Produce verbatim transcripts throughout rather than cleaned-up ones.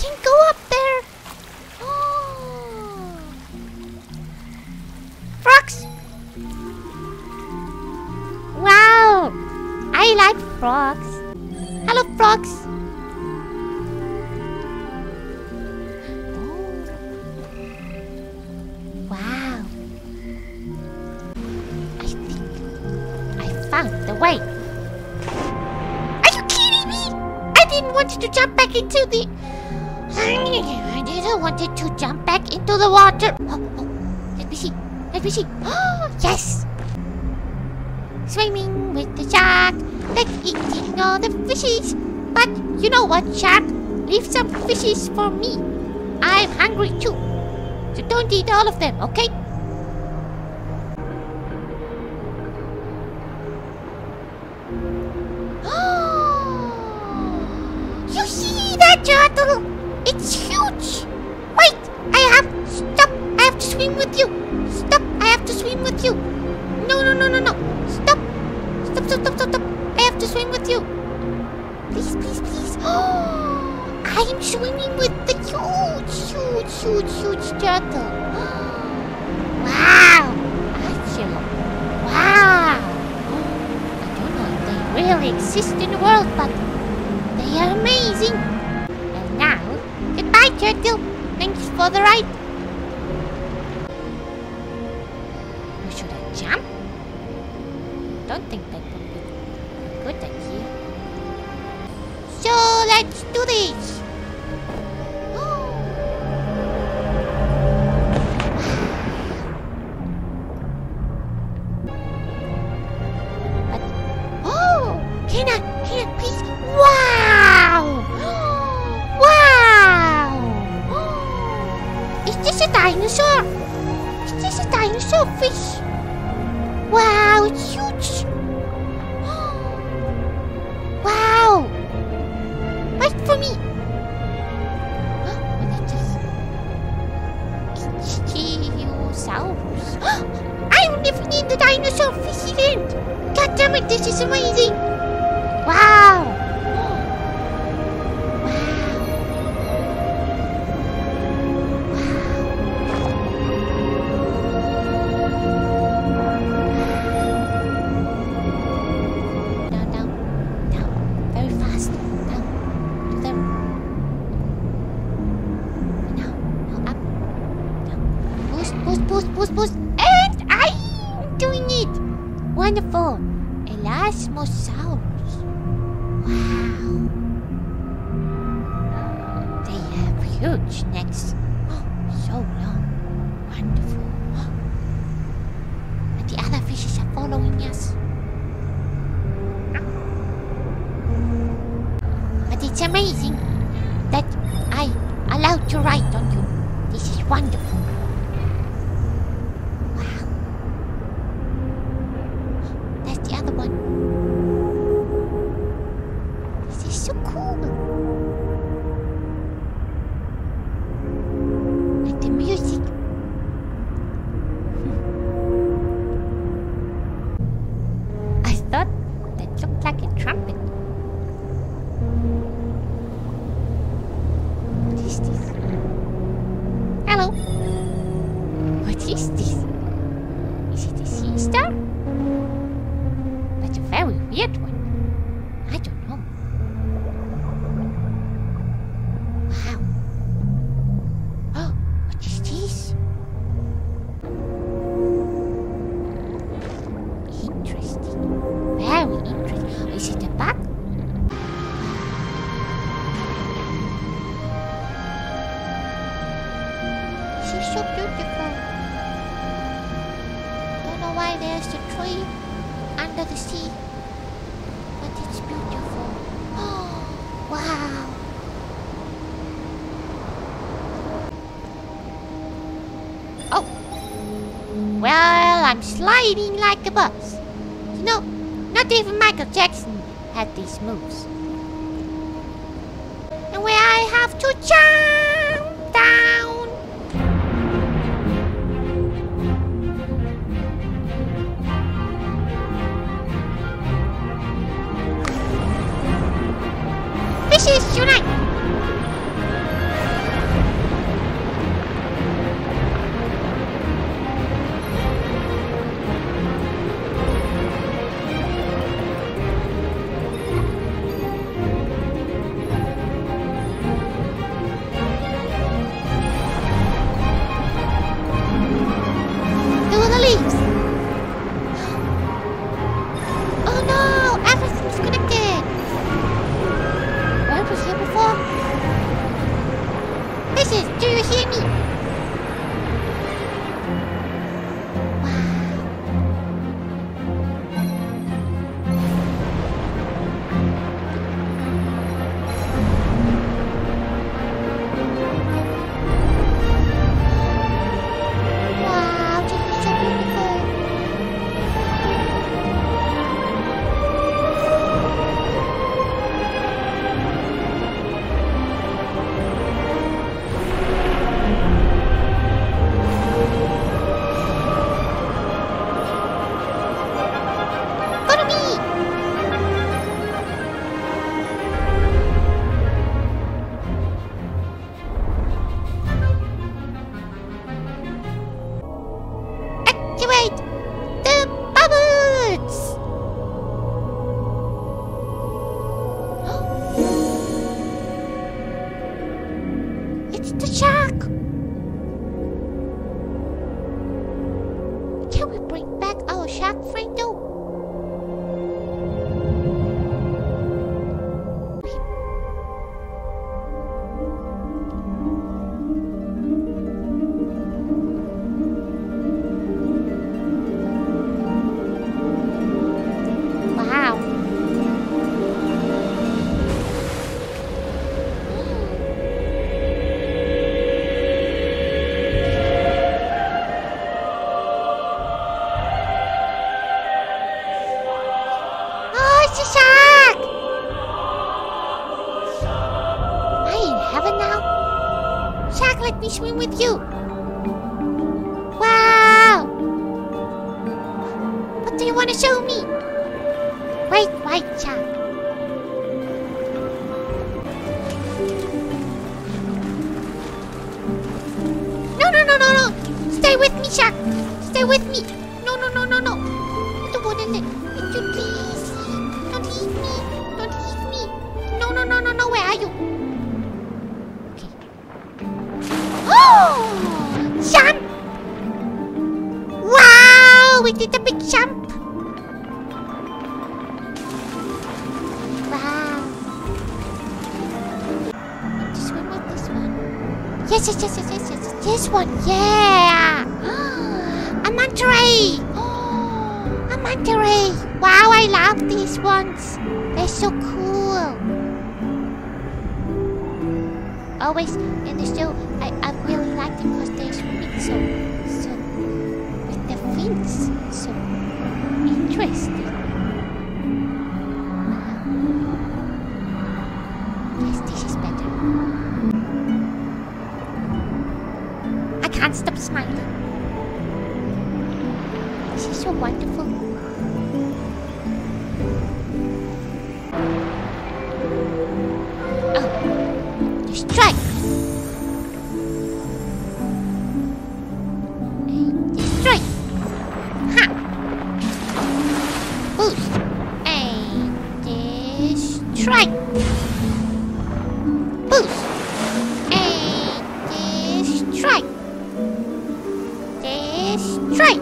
can go up there. Oh. Frogs. Wow. I like frogs. Hello, frogs. Oh. Wow. I think I found the way. To jump back into the... I didn't want it to jump back into the water. Oh, oh. Let me see. Let me see. Oh, yes. Swimming with the shark, like eating all the fishes. But you know what, shark? Leave some fishes for me. I'm hungry too. So don't eat all of them, okay? Turtle, it's huge. Wait, I have stop. I have to swim with you. Stop. I have to swim with you. No, no, no, no, no. Stop. Stop. Stop. Stop. Stop. I have to swim with you. Please, please, please. Oh, I'm swimming with the huge, huge, huge, huge turtle. Wow. I feel. Wow. I don't know if they really exist in the world, but they are amazing. Goodbye, turtle. Thanks for the ride. Or should I jump? Don't think that would be a good idea. So let's do this. But, oh, can I? Can I please? Wow. It's a dinosaur! It's just a dinosaur fish! Wow, it's huge! Wow! Wait for me! What is this? Ichthyosaurus! I will never need the dinosaur fish again! God damn it, this is amazing! Wow! Push, push, push, and I'm doing it! Wonderful! Elasmosaurus. Wow! They have huge necks. Oh, so long. Wonderful. Oh. And the other fishes are following us. But it's amazing that I allowed to ride on you. This is wonderful. Hello. What is this? Is it a sea star? That's a very weird one. I don't know. Wow. Oh, what is this? Interesting. Very interesting. Is it a bug? She's so beautiful. Don't know why there's a tree under the sea, but it's beautiful. Oh, wow. Oh. Well, I'm sliding like a bus. You know, not even Michael Jackson had these moves. And where I have to jump down. Unite! It's the shark. Can we bring back our shark friend though? Let me swim with you. Wow! What do you want to show me? Right, right, shark. No, no, no, no, no! Stay with me, shark. Stay with me. No, no, no, no, no. I don't want to let you. Please, don't leave me. Don't leave me. No, no, no, no, no. Where are you? Jump! Wow! We did a big jump! Wow! Want to swim with this one? Yes, yes, yes, yes, yes, yes. This one, yeah! A manta ray! A manta ray! Wow, I love these ones! They're so cool! Always in the show, I, I really like them because they're swimming so, so, with their fins, so interesting. Yes, this is better. I can't stop smiling. This is so wonderful. Strike! Strike! Ha! Boost! And strike! Boost! And strike! Strike!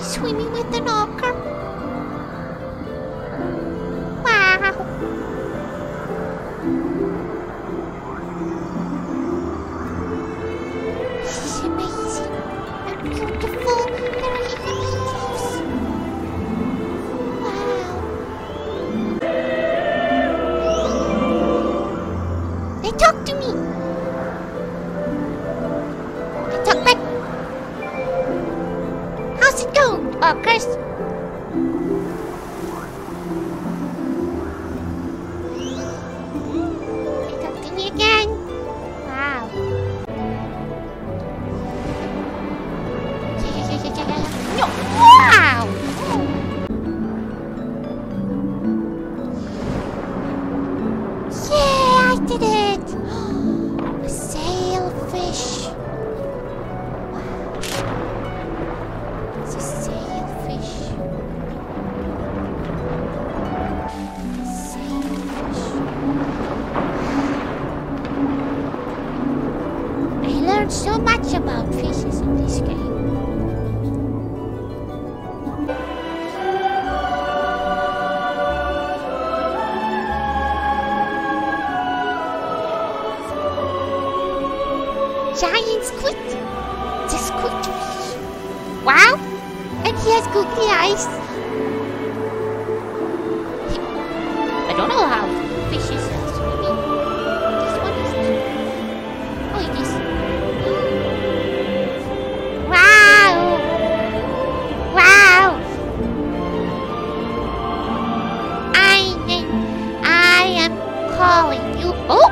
Swimming with an orca. Wow. This is amazing. They're beautiful. There are even leaves. Wow. They talk to me. They talk back. How's it going? Oh, Chris! They talk to me again! Wow! Yeah, yeah, yeah, yeah, yeah, yeah. No! Wow! Yeah, I did it! A sailfish! Wow! It's a sailfish! So much about fishes in this game. Giant squid, the squid fish. Wow, and he has googly eyes. I don't know how fishes are swimming. This one is new. Oh, it is. Calling you. Oh!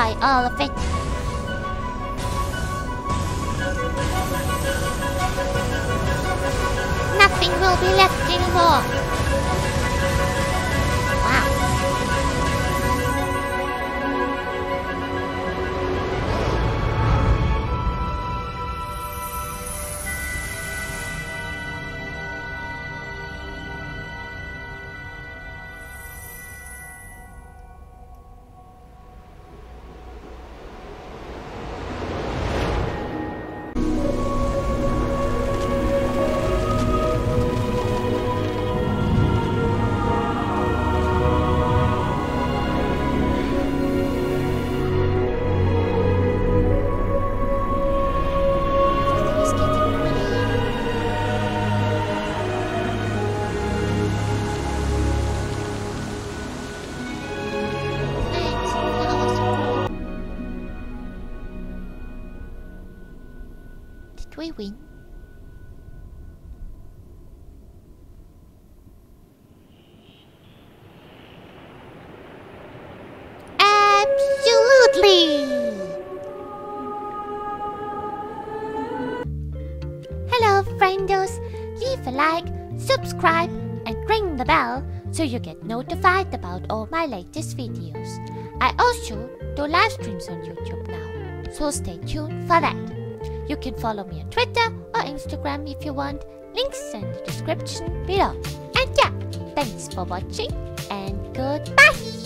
try all of it. Nothing will be left anymore. Wow. We win. Absolutely. Hello, friendos. Leave a like, subscribe, and ring the bell so you get notified about all my latest videos. I also do live streams on YouTube now, so stay tuned for that. You can follow me on Twitter or Instagram if you want. Links in the description below. And yeah, thanks for watching and goodbye!